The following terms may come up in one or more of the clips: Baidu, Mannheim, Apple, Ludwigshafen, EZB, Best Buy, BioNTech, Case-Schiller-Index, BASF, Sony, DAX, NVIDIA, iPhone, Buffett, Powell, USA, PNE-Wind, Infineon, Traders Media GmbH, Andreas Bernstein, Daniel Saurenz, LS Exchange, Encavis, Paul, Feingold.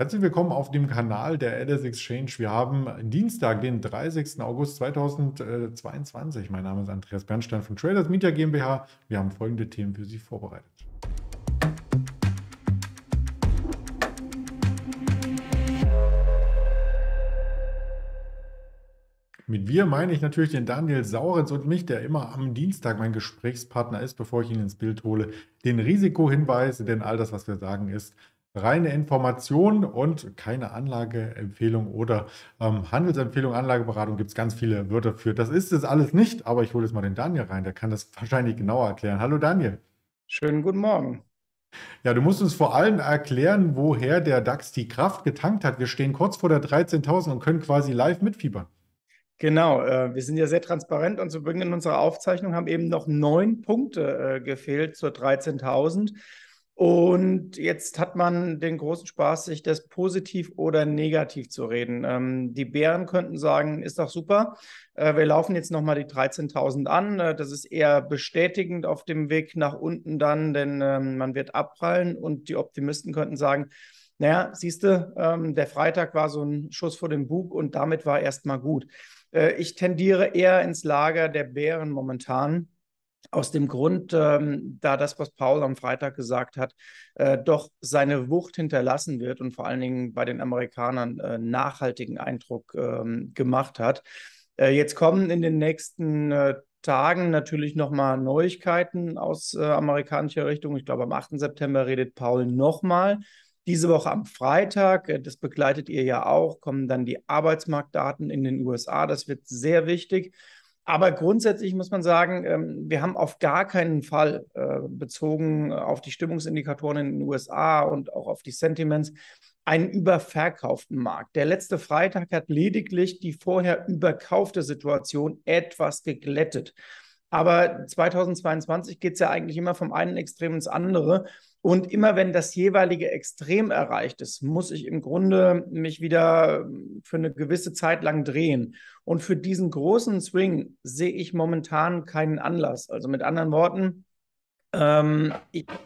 Herzlich willkommen auf dem Kanal der LS Exchange. Wir haben Dienstag, den 30. August 2022. Mein Name ist Andreas Bernstein von Traders Media GmbH. Wir haben folgende Themen für Sie vorbereitet. Mit wir meine ich natürlich den Daniel Saurenz und mich, der immer am Dienstag mein Gesprächspartner ist, bevor ich ihn ins Bild hole, den Risikohinweis, denn all das, was wir sagen, ist reine Information und keine Anlageempfehlung oder Handelsempfehlung, Anlageberatung, gibt es ganz viele Wörter für. Das ist es alles nicht, aber ich hole jetzt mal den Daniel rein, der kann das wahrscheinlich genauer erklären. Hallo Daniel. Schönen guten Morgen. Ja, du musst uns vor allem erklären, woher der DAX die Kraft getankt hat. Wir stehen kurz vor der 13.000 und können quasi live mitfiebern. Genau, wir sind ja sehr transparent und zu Beginn unserer Aufzeichnung haben eben noch 9 Punkte gefehlt zur 13.000 und jetzt hat man den großen Spaß, sich das positiv oder negativ zu reden. Die Bären könnten sagen, ist doch super, wir laufen jetzt nochmal die 13.000 an, das ist eher bestätigend auf dem Weg nach unten dann, denn man wird abprallen und die Optimisten könnten sagen, naja, siehst du, der Freitag war so ein Schuss vor den Bug und damit war erstmal gut. Ich tendiere eher ins Lager der Bären momentan, aus dem Grund, da das, was Paul am Freitag gesagt hat, doch seine Wucht hinterlassen wird und vor allen Dingen bei den Amerikanern nachhaltigen Eindruck gemacht hat. Jetzt kommen in den nächsten Tagen natürlich nochmal Neuigkeiten aus amerikanischer Richtung. Ich glaube, am 8. September redet Paul nochmal. Diese Woche am Freitag, das begleitet ihr ja auch, kommen dann die Arbeitsmarktdaten in den USA. Das wird sehr wichtig. Aber grundsätzlich muss man sagen, wir haben auf gar keinen Fall bezogen auf die Stimmungsindikatoren in den USA und auch auf die Sentiments einen überverkauften Markt. Der letzte Freitag hat lediglich die vorher überkaufte Situation etwas geglättet. Aber 2022 geht es ja eigentlich immer vom einen Extrem ins andere. Und immer wenn das jeweilige Extrem erreicht ist, muss ich im Grunde mich wieder für eine gewisse Zeit lang drehen. Und für diesen großen Swing sehe ich momentan keinen Anlass. Also mit anderen Worten, ich habe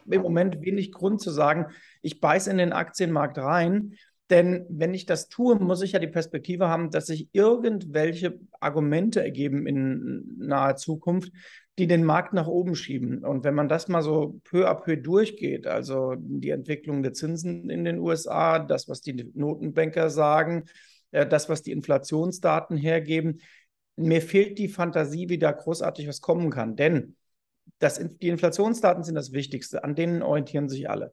im Moment wenig Grund zu sagen, ich beiße in den Aktienmarkt rein. Denn wenn ich das tue, muss ich ja die Perspektive haben, dass sich irgendwelche Argumente ergeben in naher Zukunft, die den Markt nach oben schieben. Und wenn man das mal so peu à peu durchgeht, also die Entwicklung der Zinsen in den USA, das, was die Notenbanker sagen, das, was die Inflationsdaten hergeben, mir fehlt die Fantasie, wie da großartig was kommen kann. Denn die Inflationsdaten sind das Wichtigste, an denen orientieren sich alle.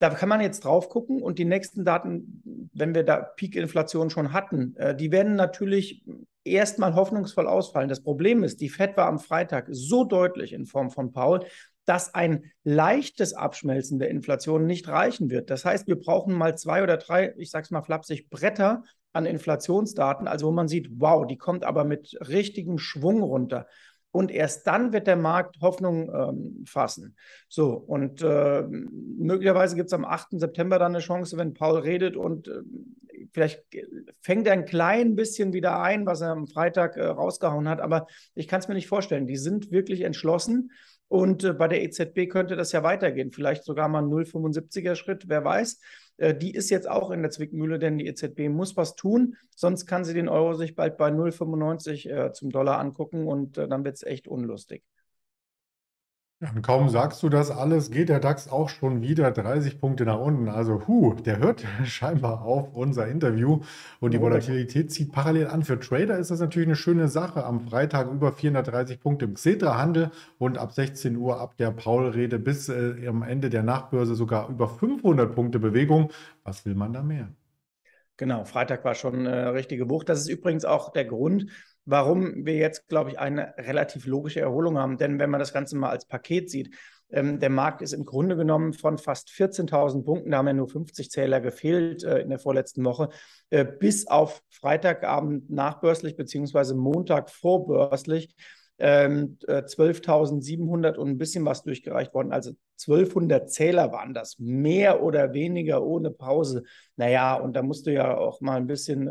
Da kann man jetzt drauf gucken und die nächsten Daten, wenn wir da Peak-Inflation schon hatten, die werden natürlich erstmal hoffnungsvoll ausfallen. Das Problem ist, die Fed war am Freitag so deutlich in Form von Powell, dass ein leichtes Abschmelzen der Inflation nicht reichen wird. Das heißt, wir brauchen mal 2 oder 3, ich sage es mal flapsig, Bretter an Inflationsdaten, also wo man sieht, wow, die kommt aber mit richtigem Schwung runter. Und erst dann wird der Markt Hoffnung fassen. So, und möglicherweise gibt es am 8. September dann eine Chance, wenn Paul redet und vielleicht fängt er ein klein bisschen wieder ein, was er am Freitag rausgehauen hat. Aber ich kann es mir nicht vorstellen. Die sind wirklich entschlossen und bei der EZB könnte das ja weitergehen. Vielleicht sogar mal ein 0,75er-Schritt, wer weiß. Die ist jetzt auch in der Zwickmühle, denn die EZB muss was tun, sonst kann sie den Euro sich bald bei 0,95 zum Dollar angucken und dann wird es echt unlustig. Ja, und kaum sagst du das alles, geht der DAX auch schon wieder 30 Punkte nach unten. Also der hört scheinbar auf unser Interview und die Volatilität zieht parallel an. Für Trader ist das natürlich eine schöne Sache. Am Freitag über 430 Punkte im Xetra-Handel und ab 16 Uhr ab der Paul-Rede bis am Ende der Nachbörse sogar über 500 Punkte Bewegung. Was will man da mehr? Genau, Freitag war schon eine richtige Wucht. Das ist übrigens auch der Grund, warum wir jetzt, glaube ich, eine relativ logische Erholung haben. Denn wenn man das Ganze mal als Paket sieht, der Markt ist im Grunde genommen von fast 14.000 Punkten, da haben ja nur 50 Zähler gefehlt in der vorletzten Woche, bis auf Freitagabend nachbörslich beziehungsweise Montag vorbörslich 12.700 und ein bisschen was durchgereicht worden. Also 1.200 Zähler waren das, mehr oder weniger ohne Pause. Naja, und da musst du ja auch mal ein bisschen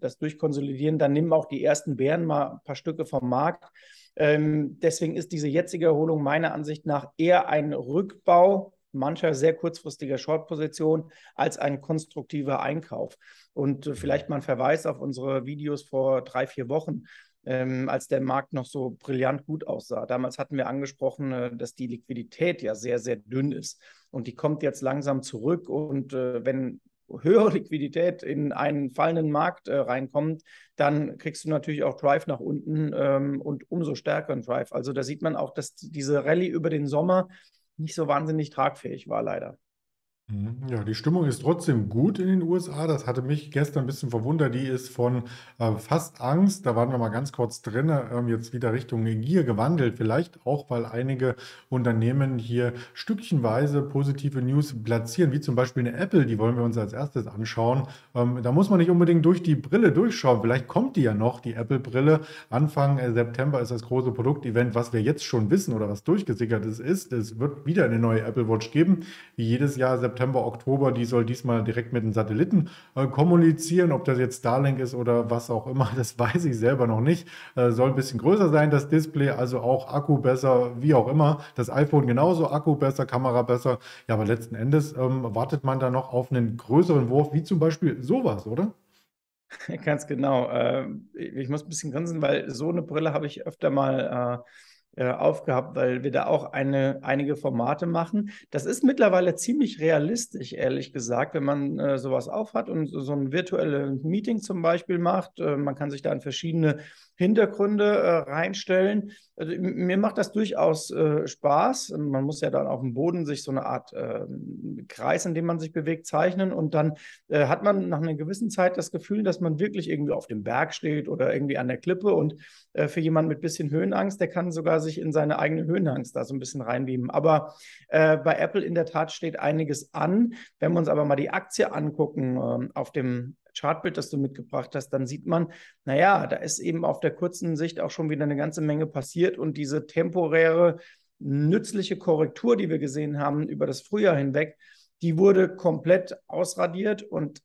das durchkonsolidieren. Dann nimm auch die ersten Bären mal ein paar Stücke vom Markt. Deswegen ist diese jetzige Erholung meiner Ansicht nach eher ein Rückbau mancher sehr kurzfristiger Short-Position als ein konstruktiver Einkauf. Und vielleicht mal ein Verweis auf unsere Videos vor 3-4 Wochen, als der Markt noch so brillant gut aussah. Damals hatten wir angesprochen, dass die Liquidität ja sehr, sehr dünn ist. Und die kommt jetzt langsam zurück. Und wenn höhere Liquidität in einen fallenden Markt reinkommt, dann kriegst du natürlich auch Drive nach unten und umso stärkeren Drive. Also da sieht man auch, dass diese Rallye über den Sommer nicht so wahnsinnig tragfähig war, leider. Ja, die Stimmung ist trotzdem gut in den USA. Das hatte mich gestern ein bisschen verwundert. Die ist von fast Angst, da waren wir mal ganz kurz drin, jetzt wieder Richtung Gier gewandelt. Vielleicht auch, weil einige Unternehmen hier stückchenweise positive News platzieren, wie zum Beispiel eine Apple, die wollen wir uns als erstes anschauen. Da muss man nicht unbedingt durch die Brille durchschauen. Vielleicht kommt die ja noch, die Apple-Brille. Anfang September ist das große Produktevent, was wir jetzt schon wissen oder was durchgesickert ist. Es wird wieder eine neue Apple Watch geben, wie jedes Jahr September, Oktober, die soll diesmal direkt mit den Satelliten kommunizieren. Ob das jetzt Starlink ist oder was auch immer, das weiß ich selber noch nicht. Soll ein bisschen größer sein, das Display, also auch Akku besser, wie auch immer. Das iPhone genauso, Akku besser, Kamera besser. Ja, aber letzten Endes wartet man da noch auf einen größeren Wurf, wie zum Beispiel sowas, oder? Ganz genau. Ich muss ein bisschen grinsen, weil so eine Brille habe ich öfter mal aufgehabt, weil wir da auch einige Formate machen. Das ist mittlerweile ziemlich realistisch, ehrlich gesagt, wenn man sowas aufhat und so ein virtuelles Meeting zum Beispiel macht. Man kann sich da in verschiedene Hintergründe reinstellen. Also, mir macht das durchaus Spaß. Man muss ja dann auf dem Boden sich so eine Art Kreis, in dem man sich bewegt, zeichnen und dann hat man nach einer gewissen Zeit das Gefühl, dass man wirklich irgendwie auf dem Berg steht oder irgendwie an der Klippe und für jemanden mit ein bisschen Höhenangst, der kann sogar sich in seine eigene Höhenangst da so ein bisschen reinbeamen. Aber bei Apple in der Tat steht einiges an. Wenn wir uns aber mal die Aktie angucken auf dem Chartbild, das du mitgebracht hast, dann sieht man, naja, da ist eben auf der kurzen Sicht auch schon wieder eine ganze Menge passiert und diese temporäre, nützliche Korrektur, die wir gesehen haben über das Frühjahr hinweg, die wurde komplett ausradiert und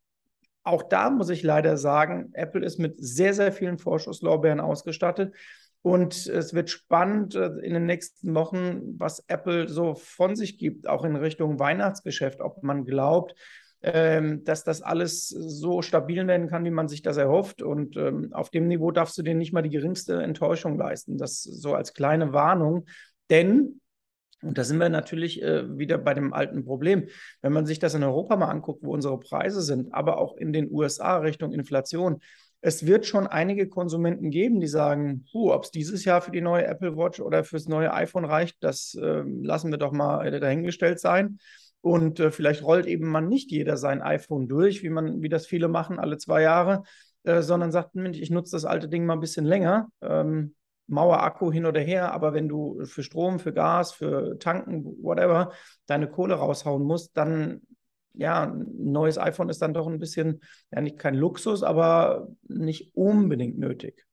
auch da muss ich leider sagen, Apple ist mit sehr, sehr vielen Vorschusslorbeeren ausgestattet. Und es wird spannend in den nächsten Wochen, was Apple so von sich gibt, auch in Richtung Weihnachtsgeschäft, ob man glaubt, dass das alles so stabil werden kann, wie man sich das erhofft. Und auf dem Niveau darfst du dir nicht mal die geringste Enttäuschung leisten. Das so als kleine Warnung. Denn, und da sind wir natürlich wieder bei dem alten Problem, wenn man sich das in Europa mal anguckt, wo unsere Preise sind, aber auch in den USA Richtung Inflation, es wird schon einige Konsumenten geben, die sagen, ob es dieses Jahr für die neue Apple Watch oder fürs neue iPhone reicht, das lassen wir doch mal dahingestellt sein. Und vielleicht rollt eben mal nicht jeder sein iPhone durch, wie das viele machen, alle 2 Jahre, sondern sagt, ich nutze das alte Ding mal ein bisschen länger, Mauerakku hin oder her, aber wenn du für Strom, für Gas, für Tanken, whatever, deine Kohle raushauen musst, dann... Ja, ein neues iPhone ist dann doch ein bisschen, ja, nicht kein Luxus, aber nicht unbedingt nötig.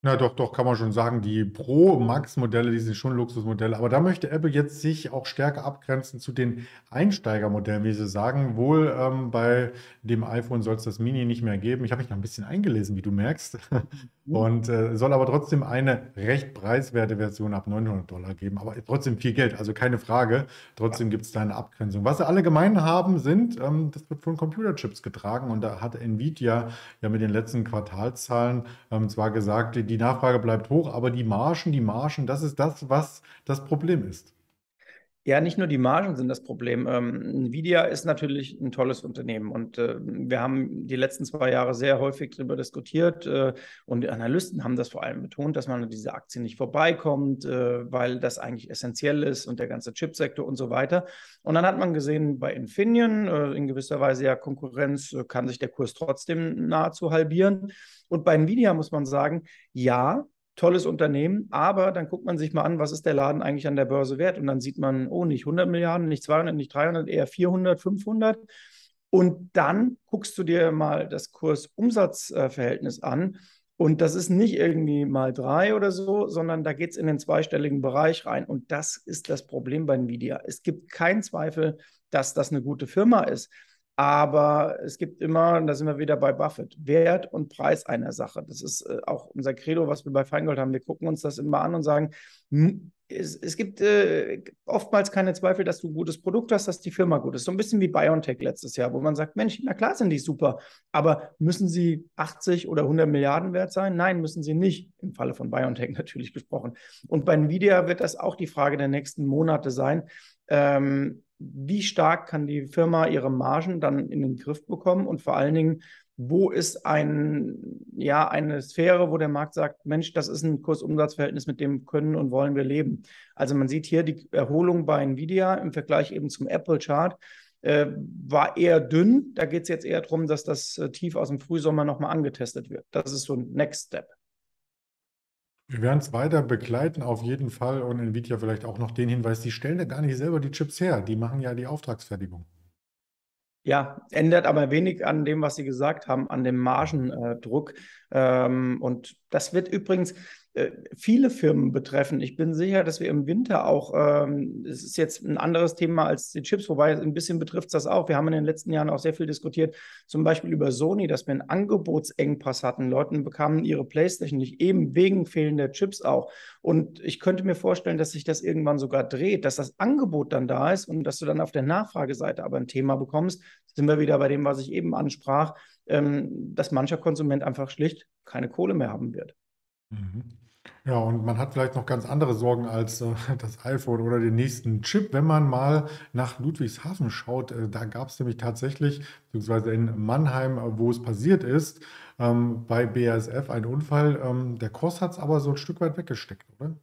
Na doch, kann man schon sagen, die Pro-Max-Modelle, die sind schon Luxusmodelle, aber da möchte Apple jetzt sich auch stärker abgrenzen zu den Einsteigermodellen, wie sie sagen. Wohl bei dem iPhone soll es das Mini nicht mehr geben. Ich habe mich noch ein bisschen eingelesen, wie du merkst, und soll aber trotzdem eine recht preiswerte Version ab $900 geben, aber trotzdem viel Geld, also keine Frage. Trotzdem gibt es da eine Abgrenzung. Was sie alle gemein haben, sind, das wird von Computerchips getragen und da hat NVIDIA ja mit den letzten Quartalszahlen zwar gesagt, die Nachfrage bleibt hoch, aber die Margen, das ist das, was das Problem ist. Ja, nicht nur die Margen sind das Problem. NVIDIA ist natürlich ein tolles Unternehmen und wir haben die letzten 2 Jahre sehr häufig darüber diskutiert und die Analysten haben das vor allem betont, dass man an dieser Aktie nicht vorbeikommt, weil das eigentlich essentiell ist und der ganze Chipsektor und so weiter. Und dann hat man gesehen, bei Infineon, in gewisser Weise ja Konkurrenz, kann sich der Kurs trotzdem nahezu halbieren. Und bei NVIDIA muss man sagen, ja, tolles Unternehmen, aber dann guckt man sich mal an, was ist der Laden eigentlich an der Börse wert? Und dann sieht man, oh, nicht 100 Milliarden, nicht 200, nicht 300, eher 400, 500. Und dann guckst du dir mal das Kurs-Umsatz-Verhältnis an. Und das ist nicht irgendwie mal 3 oder so, sondern da geht es in den zweistelligen Bereich rein. Und das ist das Problem bei NVIDIA. Es gibt keinen Zweifel, dass das eine gute Firma ist. Aber es gibt immer, und da sind wir wieder bei Buffett, Wert und Preis einer Sache. Das ist auch unser Credo, was wir bei Feingold haben. Wir gucken uns das immer an und sagen, es gibt oftmals keine Zweifel, dass du ein gutes Produkt hast, dass die Firma gut ist. So ein bisschen wie BioNTech letztes Jahr, wo man sagt, Mensch, na klar sind die super, aber müssen sie 80 oder 100 Milliarden wert sein? Nein, müssen sie nicht, im Falle von BioNTech natürlich gesprochen. Und bei NVIDIA wird das auch die Frage der nächsten Monate sein, wie stark kann die Firma ihre Margen dann in den Griff bekommen und vor allen Dingen, wo ist eine Sphäre, wo der Markt sagt, Mensch, das ist ein Kursumsatzverhältnis, mit dem können und wollen wir leben. Also man sieht hier, die Erholung bei NVIDIA im Vergleich eben zum Apple-Chart war eher dünn. Da geht es jetzt eher darum, dass das Tief aus dem Frühsommer nochmal angetestet wird. Das ist so ein Next Step. Wir werden es weiter begleiten auf jeden Fall und NVIDIA vielleicht auch noch den Hinweis, die stellen ja gar nicht selber die Chips her, die machen ja die Auftragsfertigung. Ja, ändert aber wenig an dem, was Sie gesagt haben, an dem Margendruck. Und das wird übrigens viele Firmen betreffen. Ich bin sicher, dass wir im Winter auch, es ist jetzt ein anderes Thema als die Chips, wobei ein bisschen betrifft es das auch. Wir haben in den letzten Jahren auch sehr viel diskutiert, zum Beispiel über Sony, dass wir einen Angebotsengpass hatten. Leute bekamen ihre PlayStation nicht, eben wegen fehlender Chips auch. Und ich könnte mir vorstellen, dass sich das irgendwann sogar dreht, dass das Angebot dann da ist und dass du dann auf der Nachfrageseite aber ein Thema bekommst. Sind wir wieder bei dem, was ich eben ansprach, dass mancher Konsument einfach schlicht keine Kohle mehr haben wird. Ja, und man hat vielleicht noch ganz andere Sorgen als das iPhone oder den nächsten Chip. Wenn man mal nach Ludwigshafen schaut, da gab es nämlich tatsächlich, beziehungsweise in Mannheim, wo es passiert ist, bei BASF ein Unfall. Der Kurs hat es aber so ein Stück weit weggesteckt, oder?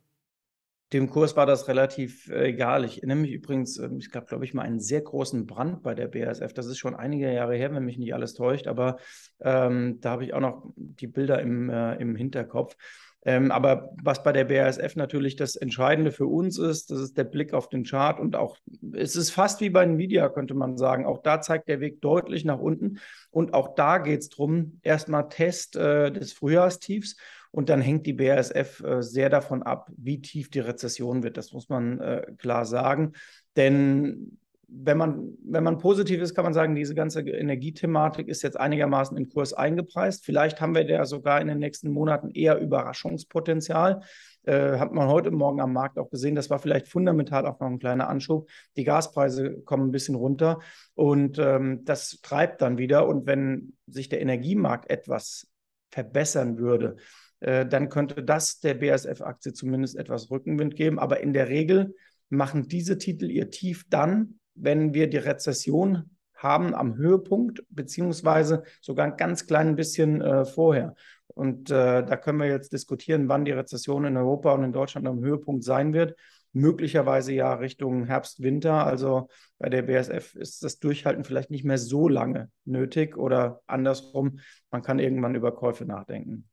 Dem Kurs war das relativ egal. Ich erinnere mich übrigens, es gab, glaube ich, mal einen sehr großen Brand bei der BASF. Das ist schon einige Jahre her, wenn mich nicht alles täuscht, aber da habe ich auch noch die Bilder im Hinterkopf. Aber was bei der BASF natürlich das Entscheidende für uns ist, das ist der Blick auf den Chart und auch, es ist fast wie bei Nvidia, könnte man sagen. Auch da zeigt der Weg deutlich nach unten und auch da geht es darum, erstmal Test des Frühjahrstiefs. Und dann hängt die BASF sehr davon ab, wie tief die Rezession wird. Das muss man klar sagen. Denn wenn man positiv ist, kann man sagen, diese ganze Energiethematik ist jetzt einigermaßen im Kurs eingepreist. Vielleicht haben wir da sogar in den nächsten Monaten eher Überraschungspotenzial. Hat man heute Morgen am Markt auch gesehen. Das war vielleicht fundamental auch noch ein kleiner Anschub. Die Gaspreise kommen ein bisschen runter und das treibt dann wieder. Und wenn sich der Energiemarkt etwas verbessern würde, dann könnte das der BASF-Aktie zumindest etwas Rückenwind geben. Aber in der Regel machen diese Titel ihr Tief dann, wenn wir die Rezession haben am Höhepunkt, beziehungsweise sogar ein ganz klein bisschen vorher. Und da können wir jetzt diskutieren, wann die Rezession in Europa und in Deutschland am Höhepunkt sein wird. Möglicherweise ja Richtung Herbst, Winter. Also bei der BASF ist das Durchhalten vielleicht nicht mehr so lange nötig oder andersrum. Man kann irgendwann über Käufe nachdenken.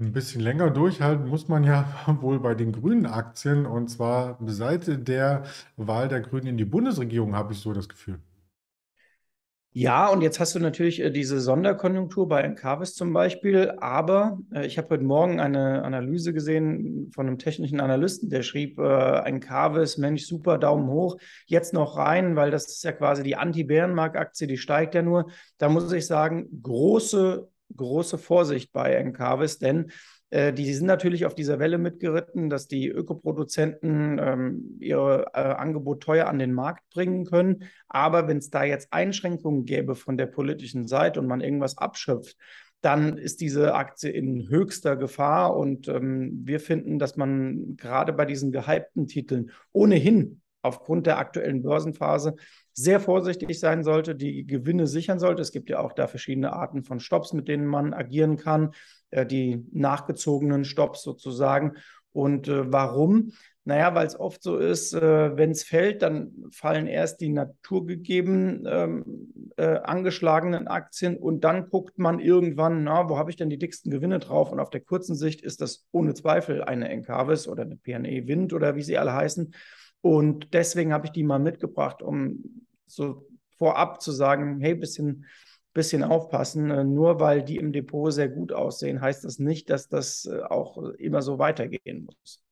Ein bisschen länger durchhalten muss man ja wohl bei den grünen Aktien und zwar seit der Wahl der Grünen in die Bundesregierung, habe ich so das Gefühl. Ja, und jetzt hast du natürlich diese Sonderkonjunktur bei Encavis zum Beispiel, aber ich habe heute Morgen eine Analyse gesehen von einem technischen Analysten, der schrieb, Encavis, Mensch, super, Daumen hoch, jetzt noch rein, weil das ist ja quasi die Anti-Bärenmarkt-Aktie, die steigt ja nur. Da muss ich sagen, große Vorsicht bei Encavis, denn die sind natürlich auf dieser Welle mitgeritten, dass die Ökoproduzenten ihr Angebot teuer an den Markt bringen können. Aber wenn es da jetzt Einschränkungen gäbe von der politischen Seite und man irgendwas abschöpft, dann ist diese Aktie in höchster Gefahr. Und wir finden, dass man gerade bei diesen gehypten Titeln ohnehin aufgrund der aktuellen Börsenphase sehr vorsichtig sein sollte, die Gewinne sichern sollte. Es gibt ja auch da verschiedene Arten von Stops, mit denen man agieren kann, die nachgezogenen Stops sozusagen. Und warum? Naja, weil es oft so ist, wenn es fällt, dann fallen erst die naturgegeben angeschlagenen Aktien und dann guckt man irgendwann, na, wo habe ich denn die dicksten Gewinne drauf? Und auf der kurzen Sicht ist das ohne Zweifel eine Encavis oder eine PNE-Wind oder wie sie alle heißen. Und deswegen habe ich die mal mitgebracht, um so vorab zu sagen, hey, bisschen aufpassen. Nur weil die im Depot sehr gut aussehen, heißt das nicht, dass das auch immer so weitergehen muss.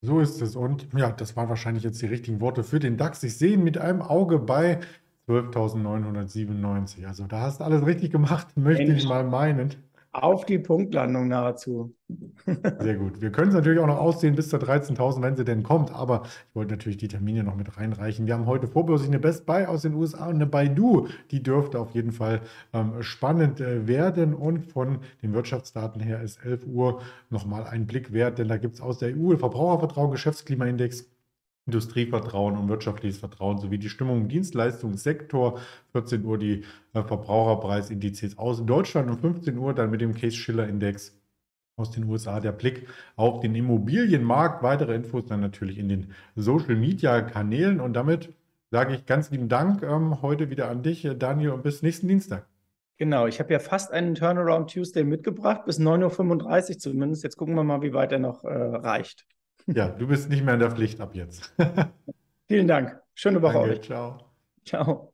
So ist es. Und ja, das waren wahrscheinlich jetzt die richtigen Worte für den DAX. Ich sehe ihn mit einem Auge bei 12.997. Also da hast du alles richtig gemacht, möchte ich mal meinen. Auf die Punktlandung nahezu. Sehr gut. Wir können es natürlich auch noch aussehen bis zur 13.000, wenn sie denn kommt. Aber ich wollte natürlich die Termine noch mit reinreichen. Wir haben heute vorbörslich eine Best Buy aus den USA und eine Baidu. Die dürfte auf jeden Fall spannend werden. Und von den Wirtschaftsdaten her ist 11 Uhr nochmal ein Blick wert. Denn da gibt es aus der EU Verbrauchervertrauen, Geschäftsklimaindex, Industrievertrauen und wirtschaftliches Vertrauen sowie die Stimmung im Dienstleistungssektor. 14 Uhr die Verbraucherpreisindizes aus Deutschland und 15 Uhr dann mit dem Case-Schiller-Index aus den USA der Blick auf den Immobilienmarkt. Weitere Infos dann natürlich in den Social-Media-Kanälen. Und damit sage ich ganz lieben Dank heute wieder an dich, Daniel, und bis nächsten Dienstag. Genau, ich habe ja fast einen Turnaround Tuesday mitgebracht, bis 9.35 Uhr zumindest. Jetzt gucken wir mal, wie weit er noch reicht. Ja, du bist nicht mehr in der Pflicht ab jetzt. Vielen Dank. Schöne Woche euch. Ciao. Ciao.